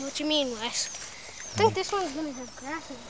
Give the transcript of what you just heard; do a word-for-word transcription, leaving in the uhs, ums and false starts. What do you mean, Wes? I think this one's going to have grass in it.